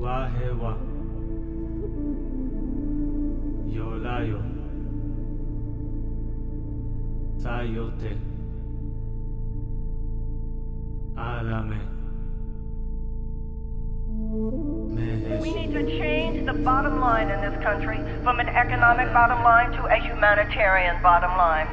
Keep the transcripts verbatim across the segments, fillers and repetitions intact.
Wahe wa Yolayo Sayote Alame Mehes. We need to change the bottom line in this country from an economic bottom line to a humanitarian bottom line.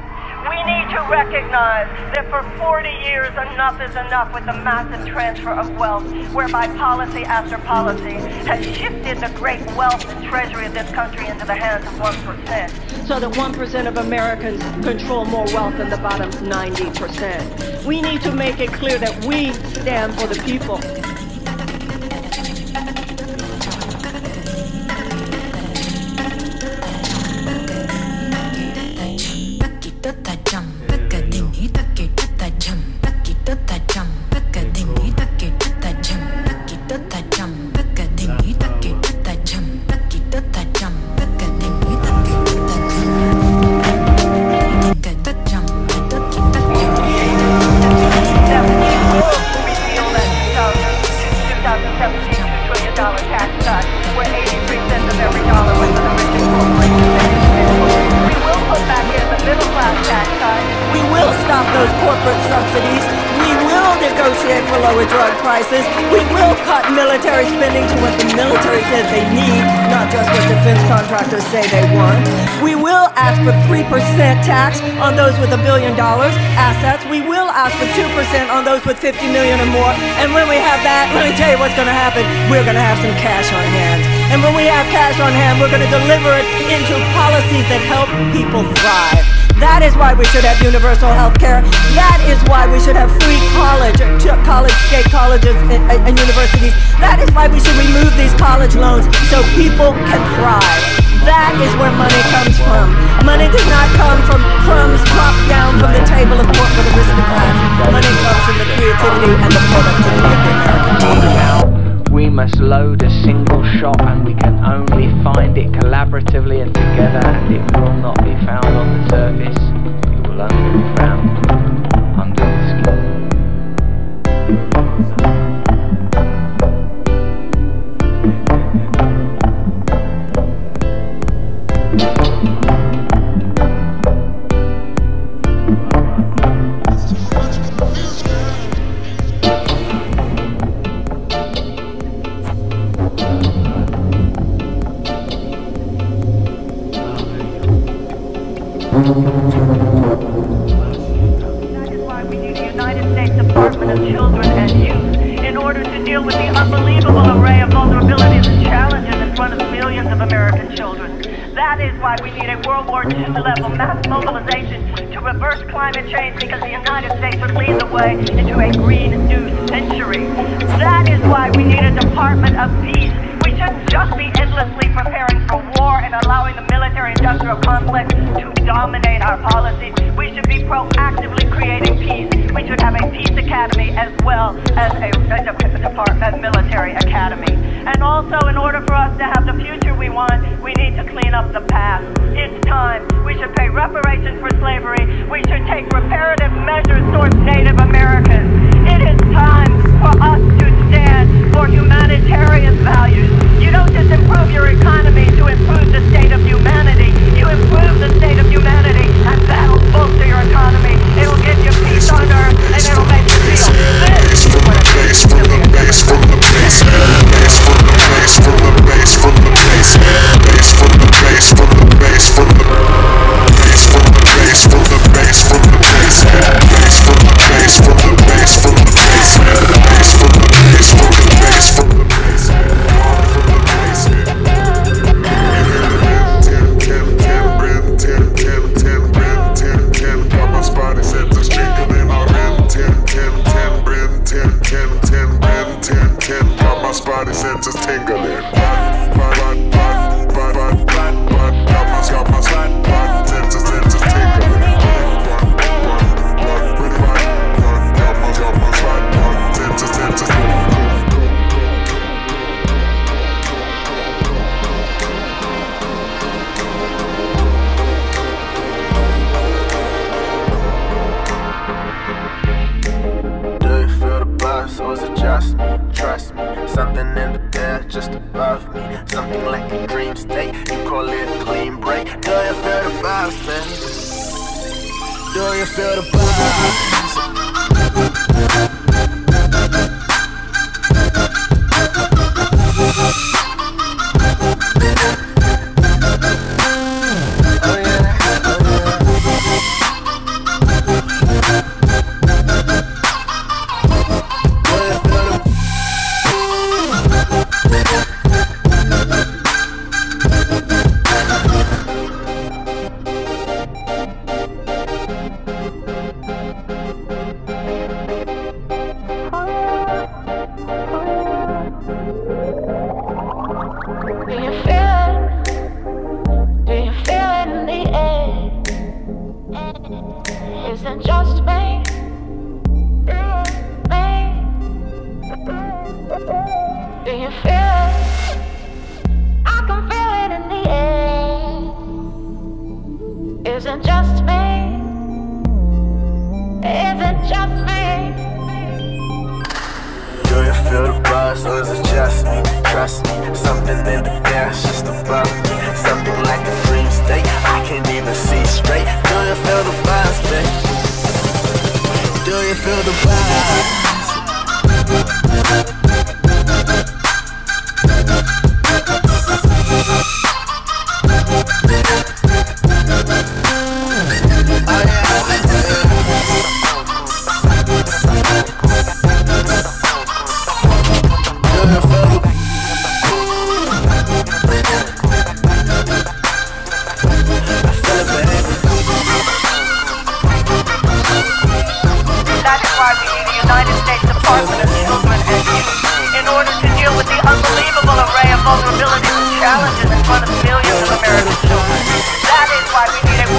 We need to recognize that for forty years, enough is enough with the massive transfer of wealth, whereby policy after policy has shifted the great wealth and treasury of this country into the hands of one percent. So that one percent of Americans control more wealth than the bottom ninety percent. We need to make it clear that we stand for the people. fifty million or more, and when we have that, let me tell you what's going to happen. We're going to have some cash on hand, and when we have cash on hand, we're going to deliver it into policies that help people thrive. That is why we should have universal health care. That is why we should have free college, college state colleges and, and universities. That is why we should remove these college loans so people can thrive. That is where money comes from. Money does not come from crumbs dropped down from the table of corporate aristocrats. Money comes from the creativity and the productivity of the American people. Now, we must load a single shot, and we can only find it collaboratively and together, and it will not be found on the surface. It will only be found under the skin. Climate change, because the United States would lead the way into a Green New Century. That is why we need a Department of Peace. We shouldn't just be endlessly preparing for war and allowing the military-industrial complex to dominate our policy. We should be proactively creating peace. We should have a peace academy as well as a, a Department military academy. And also, in order for us to have the future we want, we need to clean up the past. It's time. We should pay reparations for slavery. We should take reparative measures towards Native Americans. It is time for us to stand for humanitarian values. You don't just improve your economy to improve the state of humanity. You improve the state of humanity, and that will bolster your economy. It will give you peace on earth, and it will make you feel this. From the base, from the base, from the base, from the base, from the base, from the base, from the base, from the base, from the base, from the base, from the base, from the base, from the base. just above me. Something like a dream state, you call it a clean break. Do you feel the vibes, baby? Do you feel the vibes? Oh yeah.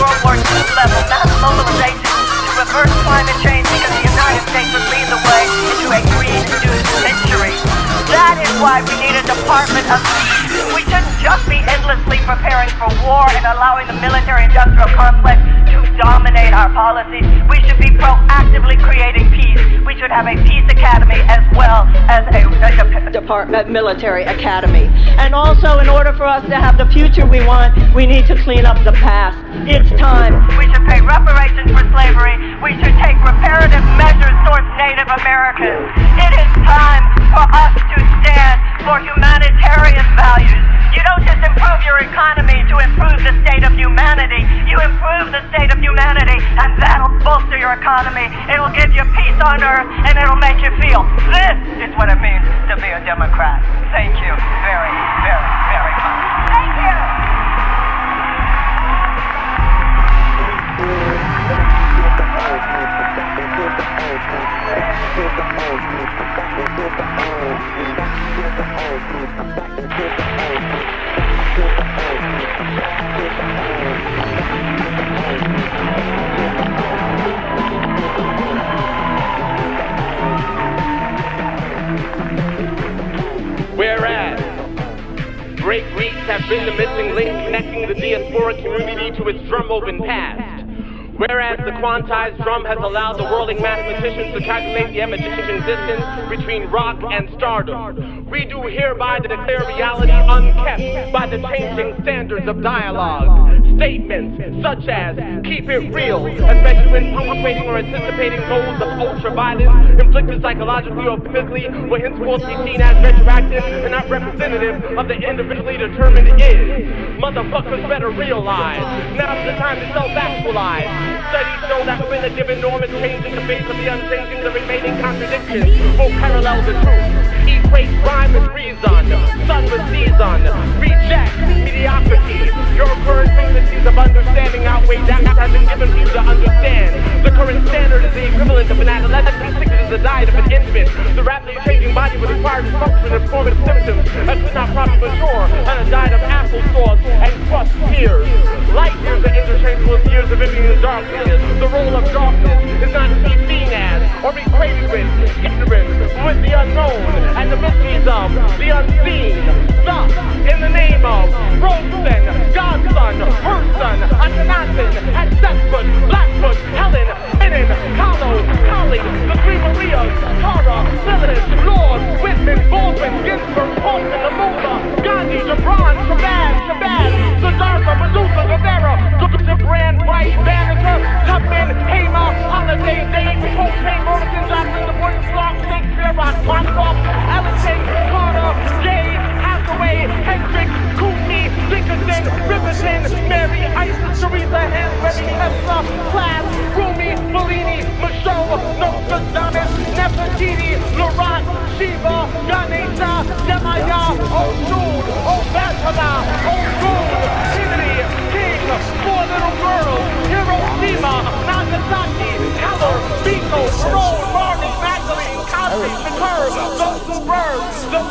Military academy. And also, in order for us to have the future we want, we need to clean up the past. It's time. We should pay reparations for slavery. We should take reparative measures towards Native Americans. It is time for us to stand for humanitarian values. You don't just improve your economy to improve the state of humanity. You improve the state of humanity, and that'll bolster your economy. It'll give you peace on earth, and it'll make you feel this is what it means to be a Democrat. Thank you very, very, very much. Thank you. Whereas break rates have been the missing link connecting the diasporic community to its drum-open past. Whereas the quantized drum has allowed the whirling mathematicians to calculate the emergent distance between rock and stardom, we do hereby declare reality unkept by the changing standards of dialogue. Statements such as, keep it real, especially when perpetrating or anticipating goals of ultra-violence inflicted psychologically or physically will henceforth be seen as retroactive and not representative of the individually determined is. Motherfuckers better realize, now's the time to self-actualize. Studies show that within a given norm is changing the face of the unchanging, the remaining contradictions will parallel the truth. Equate rhyme with reason, sun with season, reject mediocrity, your current of understanding outweigh that which has been given for you to understand. The current standard is the equivalent of an adolescent who is the diet of an infant. The rapidly changing body would require dysfunction and formative symptoms as would not properly mature on a diet of applesauce and crust tears. Light years are interchangeable with years of in darkness. The role of darkness is not to be seen as or equated with ignorance, with the unknown and the mysteries of the unseen. Thus, in the name of Rosen, Godson, Person, Akhenaten, Hatshepsut, Blackfoot, Helen, Menin, Kahlo, Kali, the three Marias, Tara, Lilith, Lord, Whitman, Baldwin, Ginsburg, Holmes, and the Lord.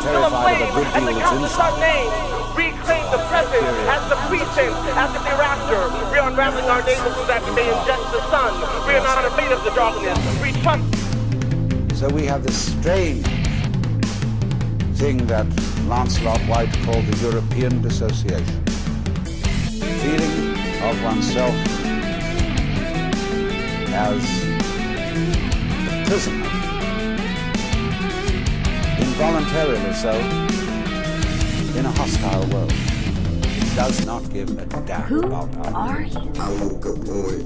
terrified of a good deal that's inside. Reclaim the present as the pretense, as the hereafter. We are unraveling our days so that they ingest the sun. We are not afraid of the darkness. We trust. So we have this strange thing that Lancelot White called the European dissociation. The feeling of oneself as a prisoner, involuntarily so, in a hostile world. It does not give a damn Who about us. Who are you? I'm Kapoor.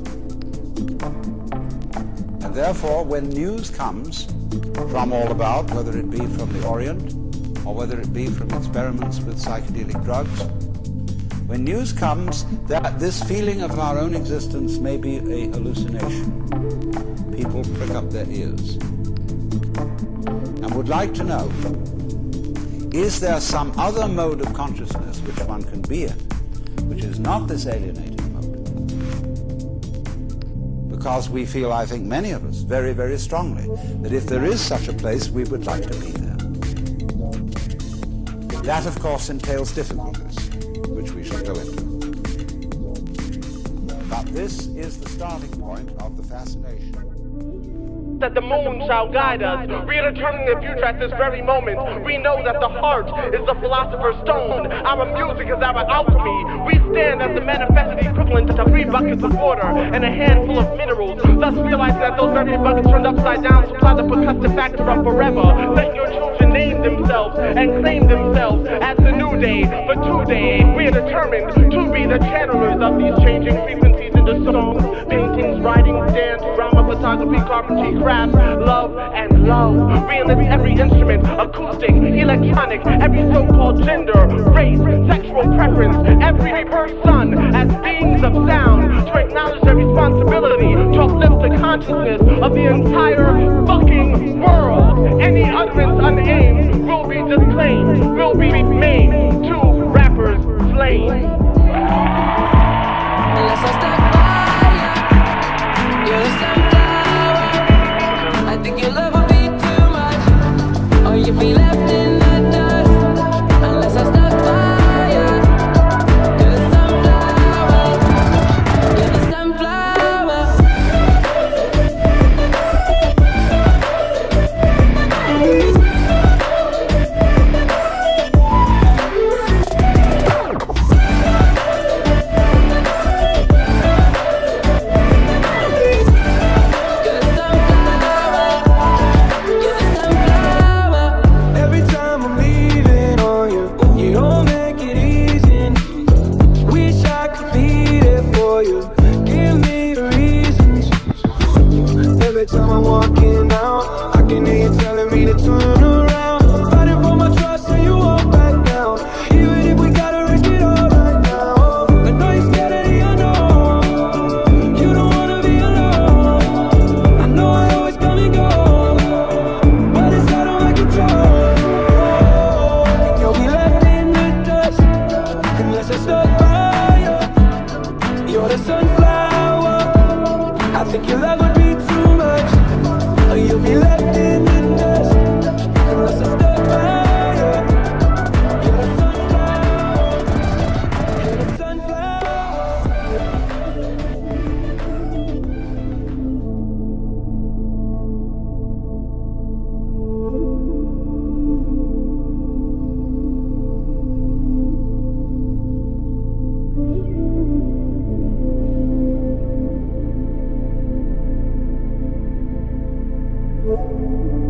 And therefore, when news comes from all about, whether it be from the Orient or whether it be from experiments with psychedelic drugs, when news comes that this feeling of our own existence may be a hallucination, people prick up their ears and would like to know, is there some other mode of consciousness which one can be in, which is not this alienating mode? Because we feel, I think many of us, very, very strongly, that if there is such a place, we would like to be there. That, of course, entails difficulties, which we shall go into. But this is the starting point of the fascination. That the moon shall guide us. We are determining the future at this very moment. We know that the heart is the philosopher's stone. Our music is our alchemy. We stand as the manifested equivalent to three buckets of water and a handful of minerals, thus realizing that those very buckets turned upside down supply the percussive factor of forever. Let your children name themselves and claim themselves as the new day. For today, we are determined to be the channelers of these changing frequencies into songs, paintings, writing, dance, drama, photography, carpentry, craft, love and love. We enlist every instrument, acoustic, electronic, every so-called gender, race, sexual preference, every person as beings of sound, to acknowledge their responsibility to uplift the consciousness of the entire fucking world. Any utterance unaimed will be disclaimed, will be maimed, two rappers slain. Thank you.